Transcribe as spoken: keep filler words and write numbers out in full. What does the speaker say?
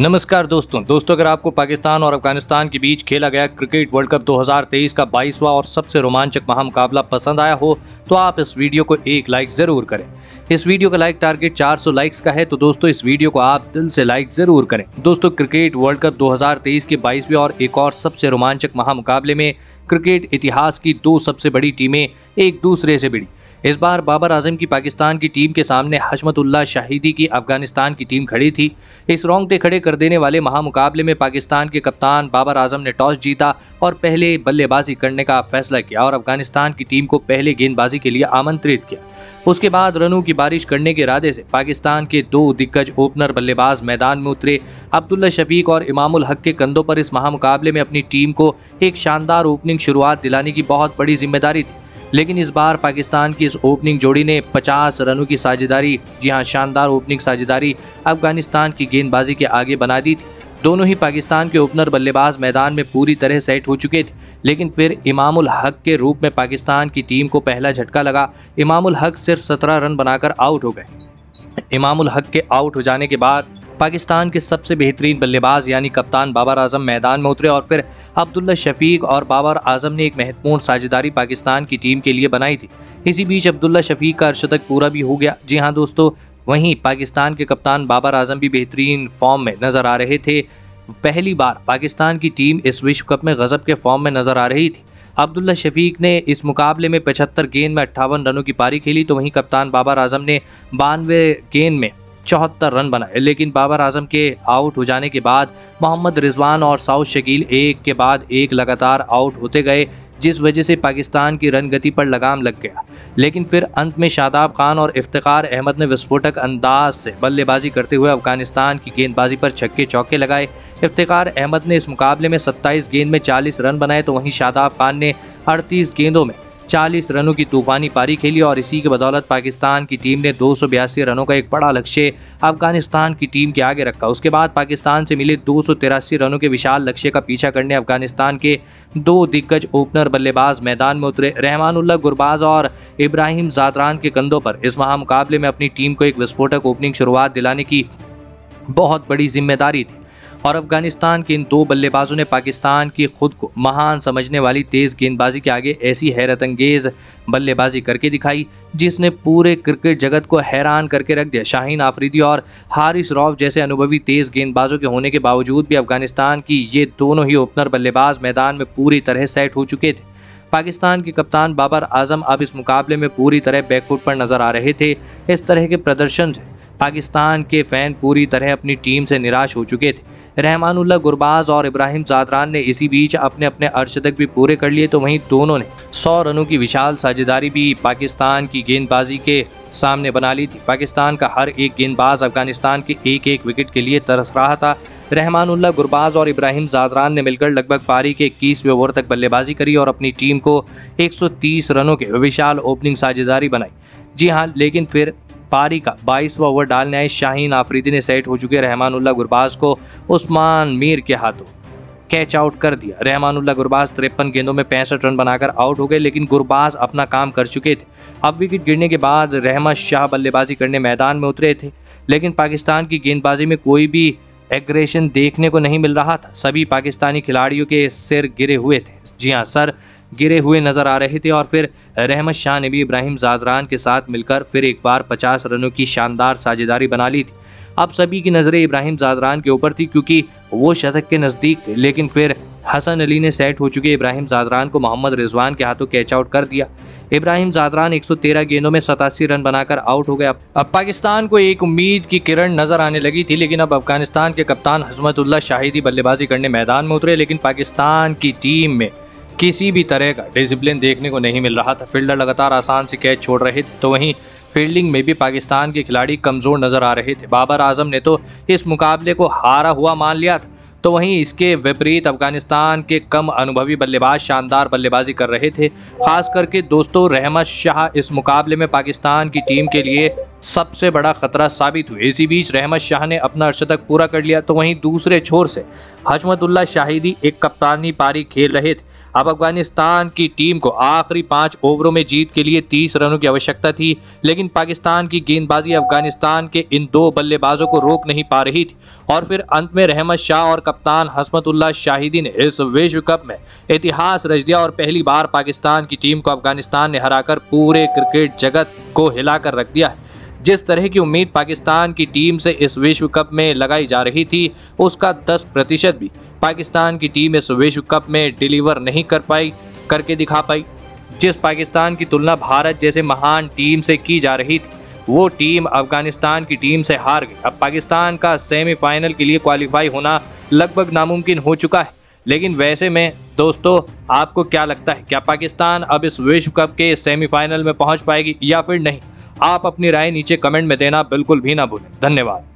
नमस्कार दोस्तों दोस्तों अगर आपको पाकिस्तान और अफगानिस्तान के बीच खेला गया क्रिकेट वर्ल्ड कप दो हज़ार तेईस का बाईसवां और सबसे रोमांचक महामुकाबला पसंद आया हो तो आप इस वीडियो को एक लाइक ज़रूर करें। इस वीडियो का लाइक टारगेट चार सौ लाइक्स का है, तो दोस्तों इस वीडियो को आप दिल से लाइक ज़रूर करें। दोस्तों क्रिकेट वर्ल्ड कप दो हज़ार तेईस के बाईसवें और एक और सबसे रोमांचक महामुकाबले में क्रिकेट इतिहास की दो सबसे बड़ी टीमें एक दूसरे से भिड़ी। इस बार बाबर आजम की पाकिस्तान की टीम के सामने हशमतुल्लाह शाहिदी की अफगानिस्तान की टीम खड़ी थी। इस रोंगटे खड़े कर देने वाले महामुकाबले में पाकिस्तान के कप्तान बाबर आजम ने टॉस जीता और पहले बल्लेबाजी करने का फैसला किया और अफगानिस्तान की टीम को पहले गेंदबाजी के लिए आमंत्रित किया। उसके बाद रनों की बारिश करने के इरादे से पाकिस्तान के दो दिग्गज ओपनर बल्लेबाज मैदान में उतरे। अब्दुल्ला शफीक और इमामुल हक के कंधों पर इस महामुकाबले में अपनी टीम को एक शानदार ओपनिंग शुरुआत दिलाने की बहुत बड़ी जिम्मेदारी थी, लेकिन इस बार पाकिस्तान की इस ओपनिंग जोड़ी ने पचास रनों की साझेदारी, जी हां शानदार ओपनिंग साझेदारी, अफगानिस्तान की गेंदबाजी के आगे बना दी थी। दोनों ही पाकिस्तान के ओपनर बल्लेबाज मैदान में पूरी तरह सेट हो चुके थे, लेकिन फिर इमामुल हक के रूप में पाकिस्तान की टीम को पहला झटका लगा। इमामुल हक सिर्फ सत्रह रन बनाकर आउट हो गए। इमामुल हक के आउट हो जाने के बाद पाकिस्तान के सबसे बेहतरीन बल्लेबाज यानी कप्तान बाबर आजम मैदान में उतरे और फिर अब्दुल्ला शफीक और बाबर आजम ने एक महत्वपूर्ण साझेदारी पाकिस्तान की टीम के लिए बनाई थी। इसी बीच अब्दुल्ला शफीक का अर्धशतक पूरा भी हो गया। जी हां दोस्तों, वहीं पाकिस्तान के कप्तान बाबर आजम भी बेहतरीन फॉर्म में नजर आ रहे थे। पहली बार पाकिस्तान की टीम इस विश्व कप में गजब के फॉर्म में नजर आ रही थी। अब्दुल्ला शफीक ने इस मुकाबले में पचहत्तर गेंद में अट्ठावन रनों की पारी खेली, तो वहीं कप्तान बाबर आजम ने बानवे गेंद में चौहत्तर रन बनाए, लेकिन बाबर आजम के आउट हो जाने के बाद मोहम्मद रिजवान और साउद शकील एक के बाद एक लगातार आउट होते गए, जिस वजह से पाकिस्तान की रन गति पर लगाम लग गया। लेकिन फिर अंत में शादाब खान और इफ्तिखार अहमद ने विस्फोटक अंदाज से बल्लेबाजी करते हुए अफगानिस्तान की गेंदबाजी पर छक्के चौके लगाए। इफ्तिखार अहमद ने इस मुकाबले में सत्ताईस गेंद में चालीस रन बनाए, तो वहीं शादाब खान ने अड़तीस गेंदों में चालीस रनों की तूफानी पारी खेली और इसी के बदौलत पाकिस्तान की टीम ने दो सौ बयासी रनों का एक बड़ा लक्ष्य अफगानिस्तान की टीम के आगे रखा। उसके बाद पाकिस्तान से मिले दो सौ तिरासी रनों के विशाल लक्ष्य का पीछा करने अफगानिस्तान के दो दिग्गज ओपनर बल्लेबाज मैदान में उतरे। रहमान उल्ला गुरबाज और इब्राहिम जदरान के कंधों पर इस महामुकाबले में अपनी टीम को एक विस्फोटक ओपनिंग शुरुआत दिलाने की बहुत बड़ी जिम्मेदारी थी और अफगानिस्तान के इन दो बल्लेबाजों ने पाकिस्तान की खुद को महान समझने वाली तेज़ गेंदबाजी के आगे ऐसी हैरतअंगेज़ बल्लेबाजी करके दिखाई जिसने पूरे क्रिकेट जगत को हैरान करके रख दिया। शाहीन आफरीदी और हारिस रऊफ जैसे अनुभवी तेज़ गेंदबाजों के होने के बावजूद भी अफगानिस्तान की ये दोनों ही ओपनर बल्लेबाज मैदान में पूरी तरह सेट हो चुके थे। पाकिस्तान के कप्तान बाबर आजम अब इस मुकाबले में पूरी तरह बैकफुट पर नजर आ रहे थे। इस तरह के प्रदर्शन से पाकिस्तान के फैन पूरी तरह अपनी टीम से निराश हो चुके थे। रहमान उल्ला गुरबाज और इब्राहिम जदरान ने इसी बीच अपने अपने अर्धशतक भी पूरे कर लिए, तो वहीं दोनों ने सौ रनों की विशाल साझेदारी भी पाकिस्तान की गेंदबाजी के सामने बना ली थी। पाकिस्तान का हर एक गेंदबाज अफगानिस्तान के एक एक विकेट के लिए तरस रहा था। रहमान उल्ला गुरबाज और इब्राहिम जदरान ने मिलकर लगभग पारी के इक्कीसवें ओवर तक बल्लेबाजी करी और अपनी टीम को एक सौ तीस रनों के विशाल ओपनिंग साझेदारी बनाई। जी हां, लेकिन फिर पारी का बाईसवां ओवर डालने आए शाहीन आफरीदी ने सेट हो चुके रहमान उल्ला गुरबाज को उस्मान मीर के हाथों कैच आउट कर दिया। रहमान उल्ला गुरबाज तिरपन गेंदों में पैंसठ रन बनाकर आउट हो गए, लेकिन गुरबाज अपना काम कर चुके थे। अब विकेट गिरने के बाद रहमत शाह बल्लेबाजी करने मैदान में उतरे थे, लेकिन पाकिस्तान की गेंदबाजी में कोई भी एग्रेशन देखने को नहीं मिल रहा था। सभी पाकिस्तानी खिलाड़ियों के सिर गिरे हुए थे, जी हाँ सर गिरे हुए नजर आ रहे थे। और फिर रहमत शाह ने भी इब्राहिम जदरान के साथ मिलकर फिर एक बार पचास रनों की शानदार साझेदारी बना ली थी। अब सभी की नज़रें इब्राहिम जदरान के ऊपर थी क्योंकि वो शतक के नज़दीक थे, लेकिन फिर हसन अली ने सेट हो चुके इब्राहिम जदरान को मोहम्मद रिजवान के हाथों कैच आउट कर दिया। इब्राहिम जदरान एक सौ तेरह गेंदों में सतासी रन बनाकर आउट हो गया। अब पाकिस्तान को एक उम्मीद की किरण नजर आने लगी थी, लेकिन अब अफगानिस्तान के कप्तान हशमतुल्लाह शाहिदी बल्लेबाजी करने मैदान में उतरे, लेकिन पाकिस्तान की टीम में किसी भी तरह का डिसिप्लिन देखने को नहीं मिल रहा था। फील्डर लगातार आसान से कैच छोड़ रहे थे, तो वहीं फील्डिंग में भी पाकिस्तान के खिलाड़ी कमज़ोर नजर आ रहे थे। बाबर आजम ने तो इस मुकाबले को हारा हुआ मान लिया था, तो वहीं इसके विपरीत अफगानिस्तान के कम अनुभवी बल्लेबाज शानदार बल्लेबाजी कर रहे थे। खास करके दोस्तों रहमत शाह इस मुकाबले में पाकिस्तान की टीम के लिए सबसे बड़ा खतरा साबित हुए। इसी बीच रहमत शाह ने अपना अर्धशतक पूरा कर लिया, तो वहीं दूसरे छोर से हशमतुल्लाह शाहिदी एक कप्तानी पारी खेल रहे थे। अब अफगानिस्तान की टीम को आखिरी पाँच ओवरों में जीत के लिए तीस रनों की आवश्यकता थी, लेकिन पाकिस्तान की गेंदबाजी अफगानिस्तान के इन दो बल्लेबाजों को रोक नहीं पा रही थी और फिर अंत में रहमत शाह और कप्तान हशमतुल्लाह शाहिदी ने इस विश्व कप में इतिहास रच दिया और पहली बार पाकिस्तान की टीम को अफगानिस्तान ने हराकर पूरे क्रिकेट जगत को हिलाकर रख दिया है। जिस तरह की उम्मीद पाकिस्तान की टीम से इस विश्व कप में लगाई जा रही थी, उसका दस प्रतिशत भी पाकिस्तान की टीम इस विश्व कप में डिलीवर नहीं कर पाई करके दिखा पाई। जिस पाकिस्तान की तुलना भारत जैसे महान टीम से की जा रही थी, वो टीम अफगानिस्तान की टीम से हार गई। अब पाकिस्तान का सेमीफाइनल के लिए क्वालिफाई होना लगभग नामुमकिन हो चुका है। लेकिन वैसे में दोस्तों, आपको क्या लगता है, क्या पाकिस्तान अब इस विश्व कप के सेमीफाइनल में पहुंच पाएगी या फिर नहीं? आप अपनी राय नीचे कमेंट में देना बिल्कुल भी ना भूलें। धन्यवाद।